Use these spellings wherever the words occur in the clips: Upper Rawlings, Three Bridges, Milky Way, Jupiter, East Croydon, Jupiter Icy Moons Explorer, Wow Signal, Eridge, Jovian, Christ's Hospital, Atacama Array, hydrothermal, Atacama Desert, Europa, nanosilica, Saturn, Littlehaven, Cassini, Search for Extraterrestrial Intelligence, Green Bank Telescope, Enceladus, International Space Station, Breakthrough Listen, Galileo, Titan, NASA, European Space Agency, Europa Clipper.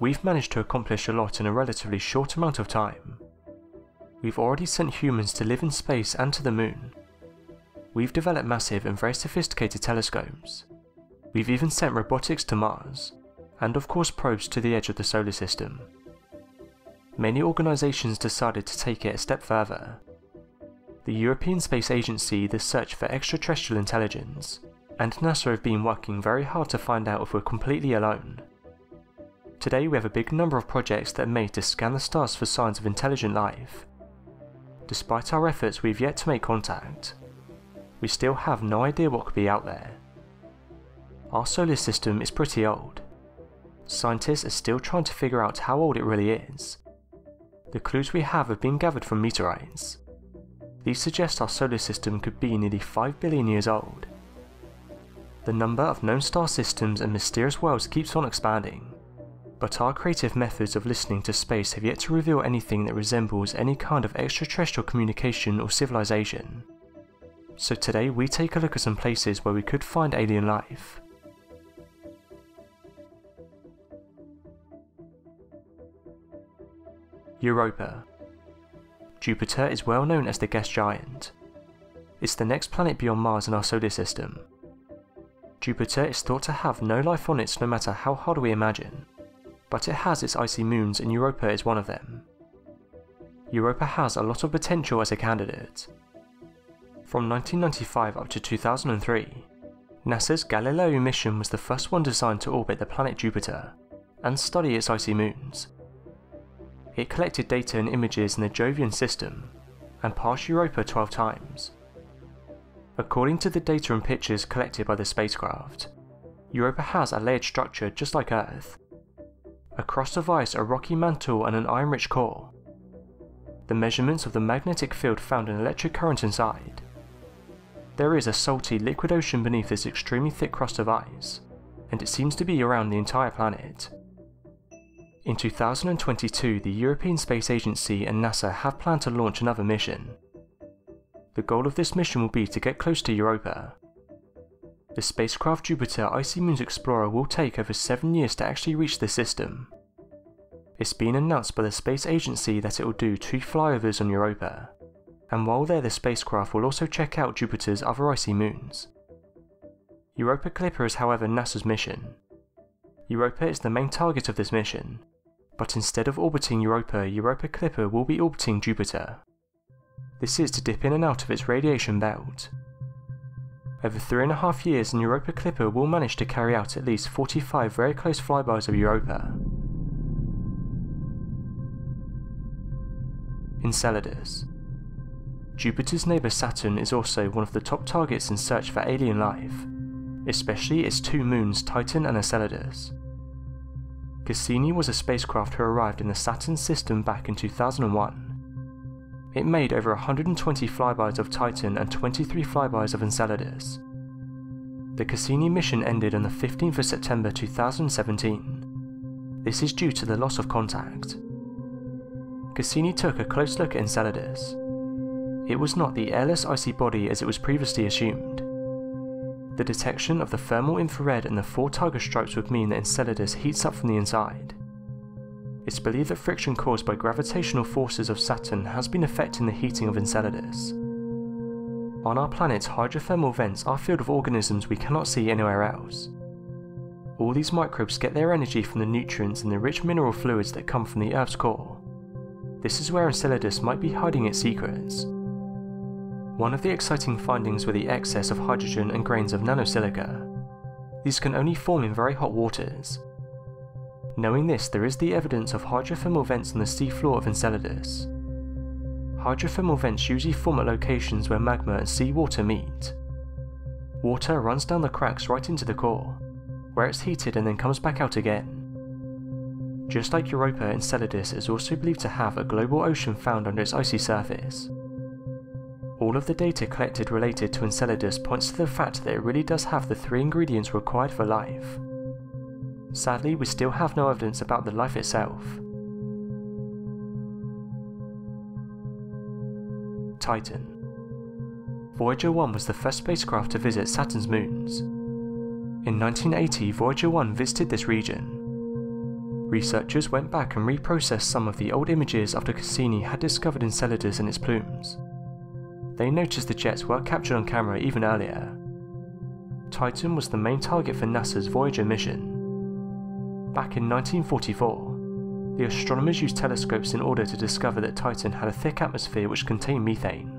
We've managed to accomplish a lot in a relatively short amount of time. We've already sent humans to live in space and to the moon. We've developed massive and very sophisticated telescopes. We've even sent robotics to Mars, and of course probes to the edge of the solar system. Many organisations decided to take it a step further. The European Space Agency, the Search for Extraterrestrial Intelligence, and NASA have been working very hard to find out if we're completely alone. Today we have a big number of projects that are made to scan the stars for signs of intelligent life. Despite our efforts, we've yet to make contact. We still have no idea what could be out there. Our solar system is pretty old. Scientists are still trying to figure out how old it really is. The clues we have been gathered from meteorites. These suggest our solar system could be nearly 5 billion years old. The number of known star systems and mysterious worlds keeps on expanding, but our creative methods of listening to space have yet to reveal anything that resembles any kind of extraterrestrial communication or civilization. So today we take a look at some places where we could find alien life. Europa. Jupiter is well known as the gas giant. It's the next planet beyond Mars in our solar system. Jupiter is thought to have no life on it no matter how hard we imagine, but it has its icy moons and Europa is one of them. Europa has a lot of potential as a candidate. From 1995 up to 2003, NASA's Galileo mission was the first one designed to orbit the planet Jupiter and study its icy moons. It collected data and images in the Jovian system and passed Europa 12 times. According to the data and pictures collected by the spacecraft, Europa has a layered structure just like Earth. Across the ice, a rocky mantle and an iron-rich core. The measurements of the magnetic field found an electric current inside. There is a salty liquid ocean beneath this extremely thick crust of ice, and it seems to be around the entire planet. In 2022, the European Space Agency and NASA have planned to launch another mission. The goal of this mission will be to get close to Europa. The spacecraft Jupiter Icy Moons Explorer will take over 7 years to actually reach the system. It's been announced by the space agency that it will do 2 flyovers on Europa, and while there the spacecraft will also check out Jupiter's other icy moons. Europa Clipper is however NASA's mission. Europa is the main target of this mission, but instead of orbiting Europa, Europa Clipper will be orbiting Jupiter. This is to dip in and out of its radiation belt. Over 3.5 years, and Europa Clipper will manage to carry out at least 45 very close flybys of Europa. Enceladus. Jupiter's neighbour Saturn is also one of the top targets in search for alien life, especially its 2 moons Titan and Enceladus. Cassini was a spacecraft who arrived in the Saturn system back in 2001. It made over 120 flybys of Titan and 23 flybys of Enceladus. The Cassini mission ended on the 15th of September 2017. This is due to the loss of contact. Cassini took a close look at Enceladus. It was not the airless icy body as it was previously assumed. The detection of the thermal infrared and the 4 tiger stripes would mean that Enceladus heats up from the inside. It's believed that friction caused by gravitational forces of Saturn has been affecting the heating of Enceladus. On our planet's hydrothermal vents are filled with organisms we cannot see anywhere else. All these microbes get their energy from the nutrients and the rich mineral fluids that come from the Earth's core. This is where Enceladus might be hiding its secrets. One of the exciting findings were the excess of hydrogen and grains of nanosilica. These can only form in very hot waters. Knowing this, there is the evidence of hydrothermal vents on the seafloor of Enceladus. Hydrothermal vents usually form at locations where magma and seawater meet. Water runs down the cracks right into the core, where it's heated and then comes back out again. Just like Europa, Enceladus is also believed to have a global ocean found under its icy surface. All of the data collected related to Enceladus points to the fact that it really does have the 3 ingredients required for life. Sadly, we still have no evidence about the life itself. Titan. Voyager 1 was the first spacecraft to visit Saturn's moons. In 1980, Voyager 1 visited this region. Researchers went back and reprocessed some of the old images after Cassini had discovered Enceladus and its plumes. They noticed the jets were captured on camera even earlier. Titan was the main target for NASA's Voyager mission. Back in 1944, the astronomers used telescopes in order to discover that Titan had a thick atmosphere which contained methane.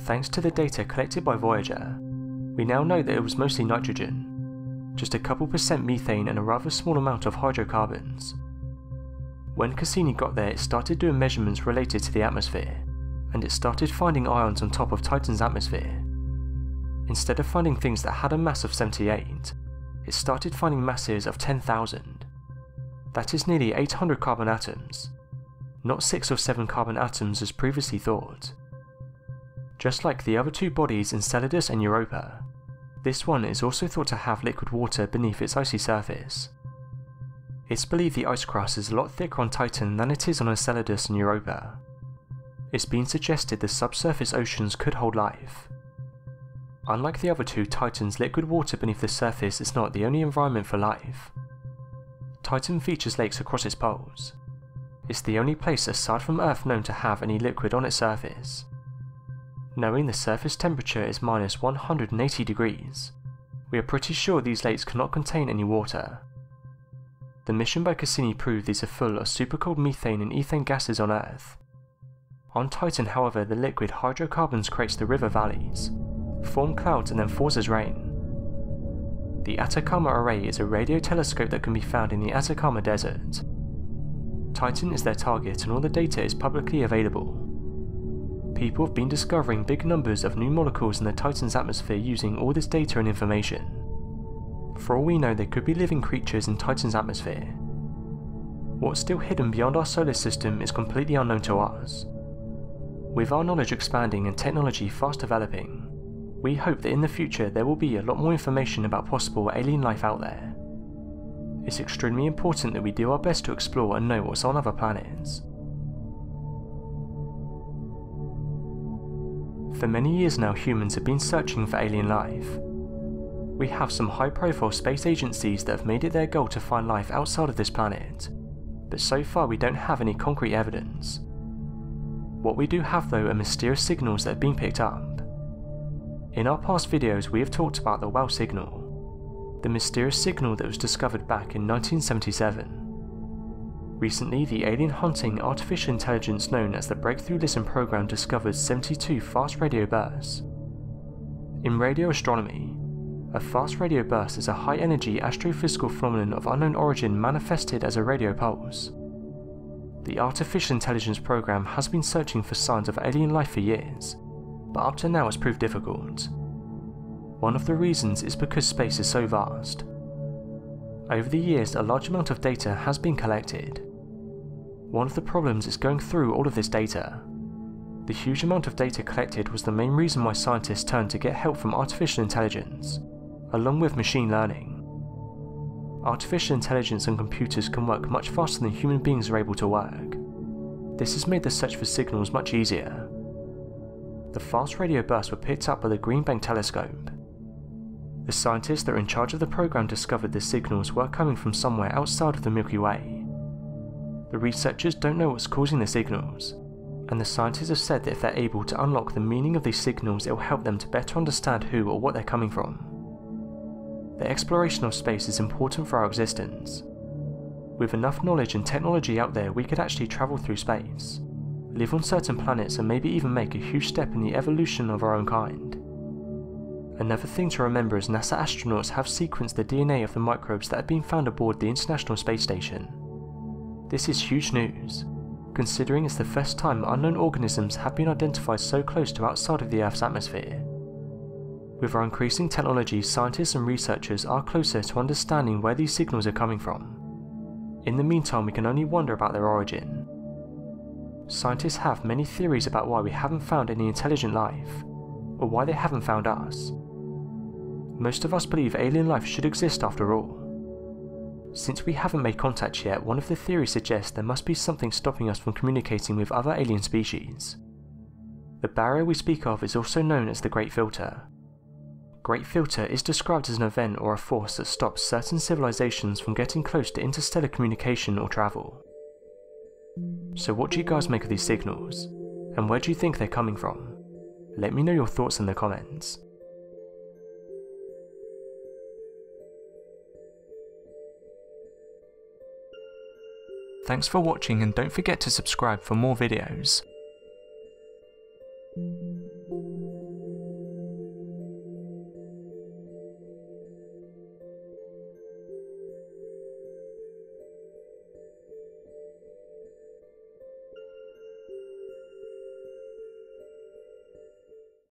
Thanks to the data collected by Voyager, we now know that it was mostly nitrogen, just a couple percent methane and a rather small amount of hydrocarbons. When Cassini got there, it started doing measurements related to the atmosphere, and it started finding ions on top of Titan's atmosphere. Instead of finding things that had a mass of 78, it started finding masses of 10,000. That is nearly 800 carbon atoms, not 6 or 7 carbon atoms as previously thought. Just like the other two bodies, Enceladus and Europa, this one is also thought to have liquid water beneath its icy surface. It's believed the ice crust is a lot thicker on Titan than it is on Enceladus and Europa. It's been suggested the subsurface oceans could hold life. Unlike the other two, Titan's liquid water beneath the surface is not the only environment for life. Titan features lakes across its poles. It's the only place aside from Earth known to have any liquid on its surface. Knowing the surface temperature is minus 180 degrees, we are pretty sure these lakes cannot contain any water. The mission by Cassini proved these are full of supercooled methane and ethane gases on Earth. On Titan, however, the liquid hydrocarbons creates the river valleys, form clouds and then falls as rain. The Atacama Array is a radio telescope that can be found in the Atacama Desert. Titan is their target and all the data is publicly available. People have been discovering big numbers of new molecules in the Titan's atmosphere using all this data and information. For all we know, there could be living creatures in Titan's atmosphere. What's still hidden beyond our solar system is completely unknown to us. With our knowledge expanding and technology fast developing, we hope that in the future there will be a lot more information about possible alien life out there. It's extremely important that we do our best to explore and know what's on other planets. For many years now, humans have been searching for alien life. We have some high-profile space agencies that have made it their goal to find life outside of this planet, but so far we don't have any concrete evidence. What we do have though are mysterious signals that have been picked up. In our past videos we have talked about the Wow Signal, the mysterious signal that was discovered back in 1977. Recently, the alien-hunting artificial intelligence known as the Breakthrough Listen program discovered 72 fast radio bursts. In radio astronomy, a fast radio burst is a high-energy astrophysical phenomenon of unknown origin manifested as a radio pulse. The artificial intelligence program has been searching for signs of alien life for years, but up to now it's proved difficult. One of the reasons is because space is so vast. Over the years, a large amount of data has been collected. One of the problems is going through all of this data. The huge amount of data collected was the main reason why scientists turned to get help from artificial intelligence, along with machine learning. Artificial intelligence and computers can work much faster than human beings are able to work. This has made the search for signals much easier. The fast radio bursts were picked up by the Green Bank Telescope. The scientists that were in charge of the program discovered the signals were coming from somewhere outside of the Milky Way. The researchers don't know what's causing the signals, and the scientists have said that if they're able to unlock the meaning of these signals, it will help them to better understand who or what they're coming from. The exploration of space is important for our existence. With enough knowledge and technology out there, we could actually travel through space, live on certain planets, and maybe even make a huge step in the evolution of our own kind. Another thing to remember is NASA astronauts have sequenced the DNA of the microbes that have been found aboard the International Space Station. This is huge news, considering it's the first time unknown organisms have been identified so close to outside of the Earth's atmosphere. With our increasing technology, scientists and researchers are closer to understanding where these signals are coming from. In the meantime, we can only wonder about their origin. Scientists have many theories about why we haven't found any intelligent life, or why they haven't found us. Most of us believe alien life should exist after all. Since we haven't made contact yet, one of the theories suggests there must be something stopping us from communicating with other alien species. The barrier we speak of is also known as the Great Filter. Great Filter is described as an event or a force that stops certain civilizations from getting close to interstellar communication or travel. So what do you guys make of these signals? And where do you think they're coming from? Let me know your thoughts in the comments. Thanks for watching and don't forget to subscribe for more videos.